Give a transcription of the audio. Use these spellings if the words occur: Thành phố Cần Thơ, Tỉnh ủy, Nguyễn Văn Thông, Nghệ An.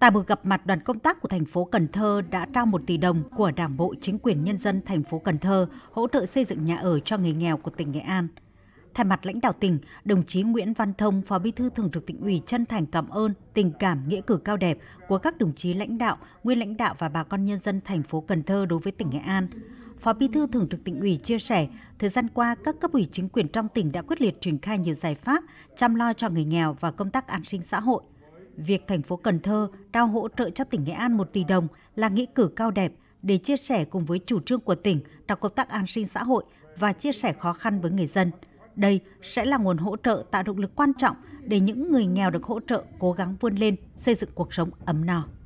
Tại buổi gặp mặt, đoàn công tác của thành phố Cần Thơ đã trao 1 tỷ đồng của Đảng bộ Chính quyền Nhân dân thành phố Cần Thơ hỗ trợ xây dựng nhà ở cho người nghèo của tỉnh Nghệ An. Thay mặt lãnh đạo tỉnh, đồng chí Nguyễn Văn Thông, Phó Bí thư Thường trực Tỉnh ủy chân thành cảm ơn tình cảm nghĩa cử cao đẹp của các đồng chí lãnh đạo, nguyên lãnh đạo và bà con nhân dân thành phố Cần Thơ đối với tỉnh Nghệ An. Phó Bí thư Thường trực Tỉnh ủy chia sẻ, thời gian qua, các cấp ủy chính quyền trong tỉnh đã quyết liệt triển khai nhiều giải pháp chăm lo cho người nghèo và công tác an sinh xã hội. Việc thành phố Cần Thơ trao hỗ trợ cho tỉnh Nghệ An 1 tỷ đồng là nghĩa cử cao đẹp để chia sẻ cùng với chủ trương của tỉnh trong công tác an sinh xã hội và chia sẻ khó khăn với người dân. Đây sẽ là nguồn hỗ trợ tạo động lực quan trọng để những người nghèo được hỗ trợ cố gắng vươn lên, xây dựng cuộc sống ấm no.